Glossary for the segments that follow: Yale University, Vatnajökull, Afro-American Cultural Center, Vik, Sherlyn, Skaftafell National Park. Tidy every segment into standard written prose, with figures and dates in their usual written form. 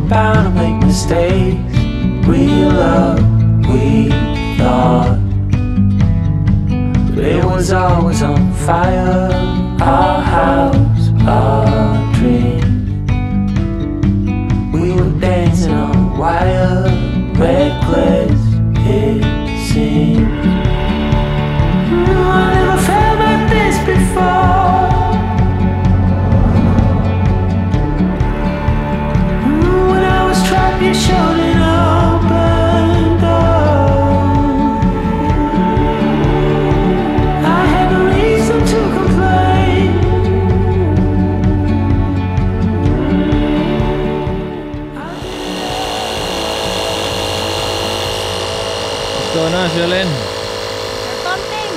we're bound to make mistakes. We loved, we thought, but it was always on fire. Our house, our dream, we were dancing on wire, reckless it seemed. I never felt like this before. You showed an open door. I had no reason to complain. What's going on, Sherlyn? They're pumping.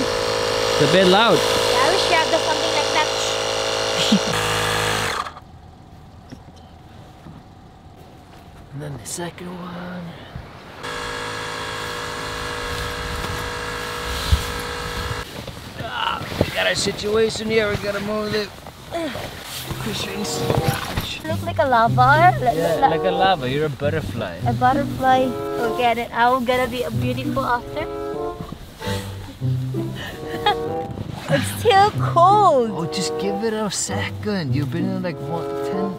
It's a bit loud. Yeah, I wish you had the pumping like that. And then the second one. We got a situation here, we gotta move the cushions. You look like a lava. Yeah, like a lava, you're a butterfly. A butterfly. Go get it. I'm gonna be a beautiful after. It's still cold. Oh, just give it a second. You've been in like what, 10?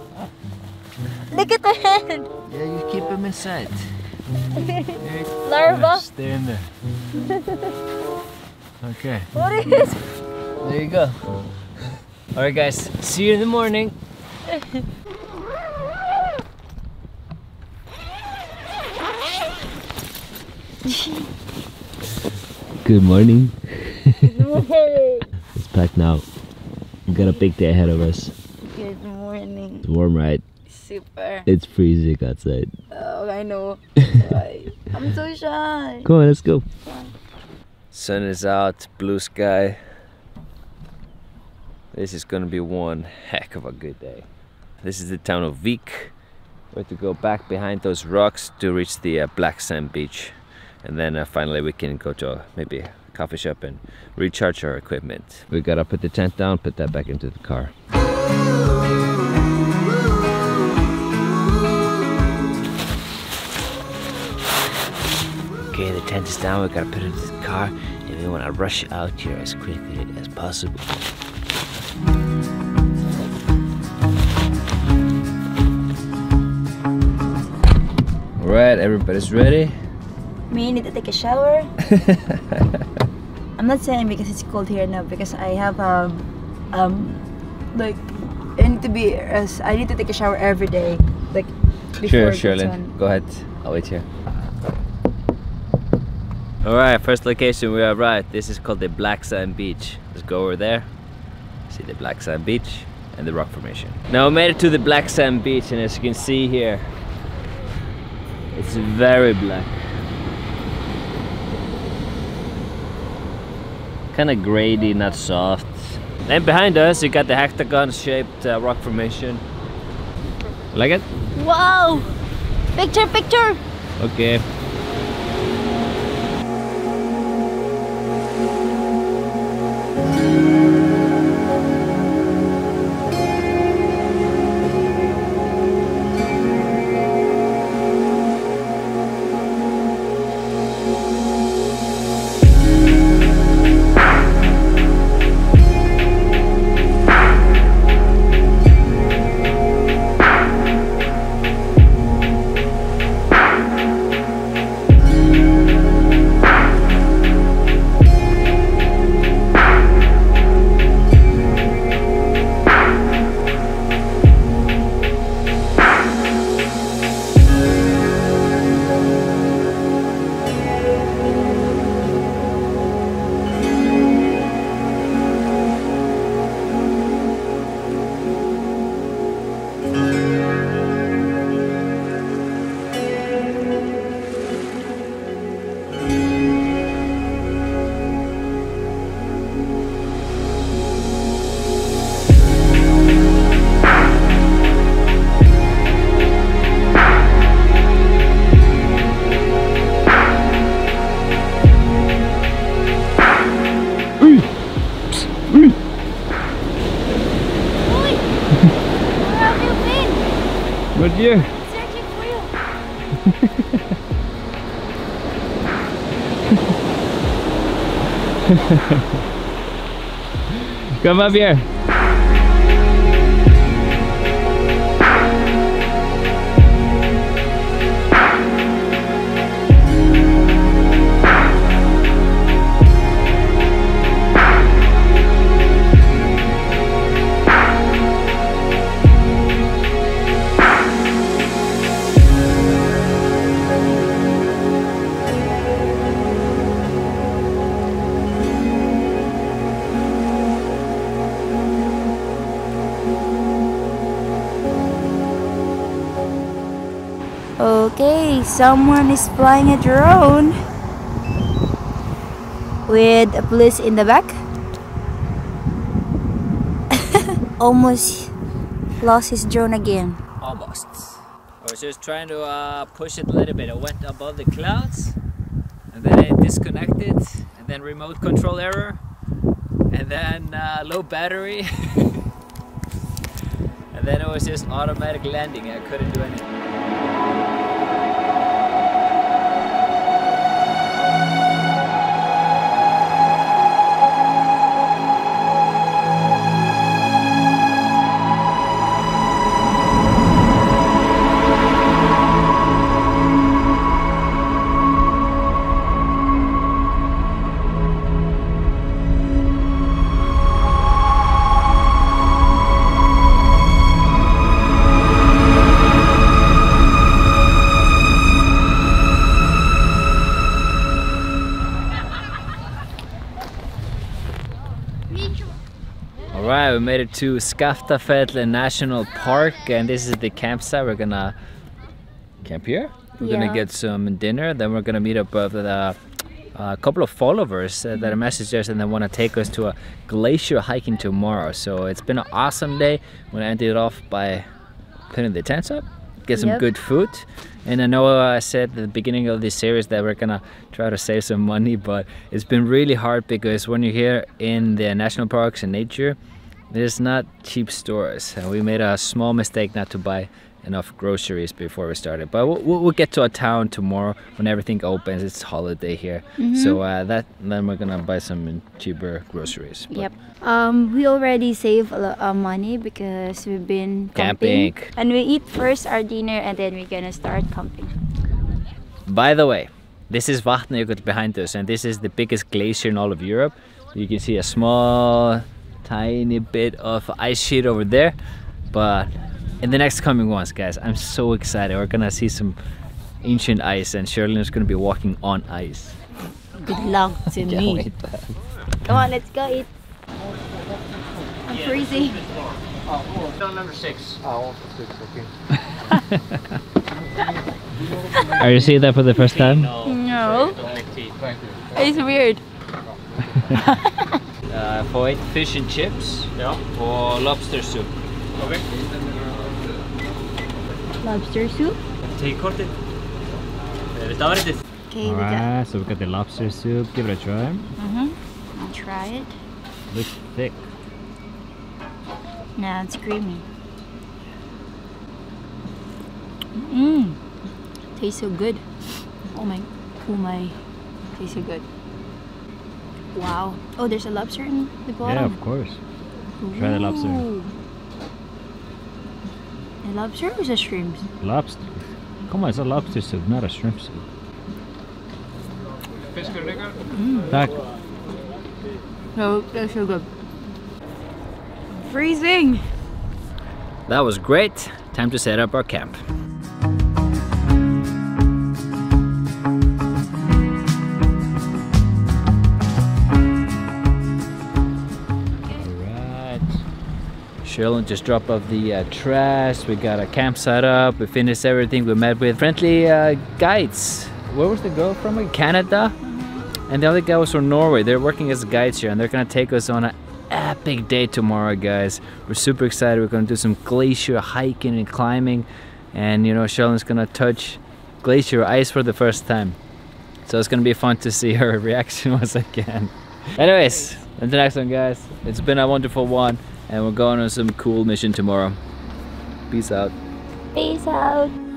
Look at the hand. Yeah, you keep them inside. Larva. Stay in there. Okay. What is this? There you go. Alright guys, see you in the morning. Good morning. Good morning. It's packed now. We've got a big day ahead of us. Good morning. It's warm, right? Super. It's freezing outside. Oh, I know. I'm so shy. Come on, let's go. Sun is out, blue sky. This is gonna be one heck of a good day. This is the town of Vik. We have to go back behind those rocks to reach the black sand beach. And then finally we can go to maybe a coffee shop and recharge our equipment. We gotta put the tent down, put that back into the car. Okay, the tent is down, we gotta put it in the car, and we wanna rush out here as quickly as possible. Alright, everybody's ready? Me need to take a shower. I'm not saying because it's cold here now, because I have like I need to take a shower every day. Like before. Sure, Sherlyn. Go ahead. I'll wait here. Alright, first location we are right. This is called the Black Sand Beach. Let's go over there, see the Black Sand Beach and the rock formation. Now we made it to the Black Sand Beach, and as you can see here, it's very black. Kind of grainy, not soft. And behind us you got the hexagon shaped rock formation. Like it? Wow! Picture, picture! Okay. Where have you been? Good year. Searching for Come up here. Okay, someone is flying a drone with a police in the back. Almost lost his drone again. Almost. I was just trying to push it a little bit. I went above the clouds and then it disconnected, and then remote control error, and then low battery, and then it was just automatic landing. I couldn't do anything. We made it to Skaftafell National Park, and this is the campsite. We're gonna camp here. We're gonna get some dinner, then we're gonna meet up with a couple of followers that messaged us and they wanna take us to a glacier hiking tomorrow. So it's been an awesome day. We're gonna end it off by putting the tents up, get some good food. And I know I said at the beginning of this series that we're gonna try to save some money, but it's been really hard because when you're here in the national parks and nature, there's not cheap stores, and we made a small mistake not to buy enough groceries before we started. But we'll get to a town tomorrow when everything opens. It's holiday here, so then we're gonna buy some cheaper groceries. But we already saved a lot of money because we've been camping, and we eat first our dinner, and then we're gonna start camping. By the way, this is Vatnajökull behind us, and this is the biggest glacier in all of Europe. You can see a small, tiny bit of ice sheet over there, but in the next coming ones, guys, I'm so excited. We're gonna see some ancient ice, and Sherlyn is gonna be walking on ice. Good luck to me. Come on, let's go eat. I'm freezing. Number 6. Okay. Are you seeing that for the first time? No. It's weird. For it, fish and chips, or lobster soup. Okay. Lobster soup? Okay, alright, so we got the lobster soup. Give it a try. I'll try it. Looks thick. No, it's creamy. Tastes so good. Oh my, tastes so good. Wow. Oh, there's a lobster in the bottom. Yeah, of course. Ooh. Try the lobster. A lobster or is it shrimp? Lobster. Come on, it's a lobster soup, not a shrimp soup. No, that's so good. I'm freezing. That was great. Time to set up our camp. Sherlyn just dropped off the trash. We got a campsite up. We finished everything. We met with friendly guides. Where was the girl from? Canada. And the other guy was from Norway. They're working as guides here, and they're gonna take us on an epic day tomorrow, guys. We're super excited. We're gonna do some glacier hiking and climbing, and you know, Sherlyn's gonna touch glacier ice for the first time. So it's gonna be fun to see her reaction once again. Anyways, until the next one, guys. It's been a wonderful one. And we're going on some cool mission tomorrow. Peace out. Peace out.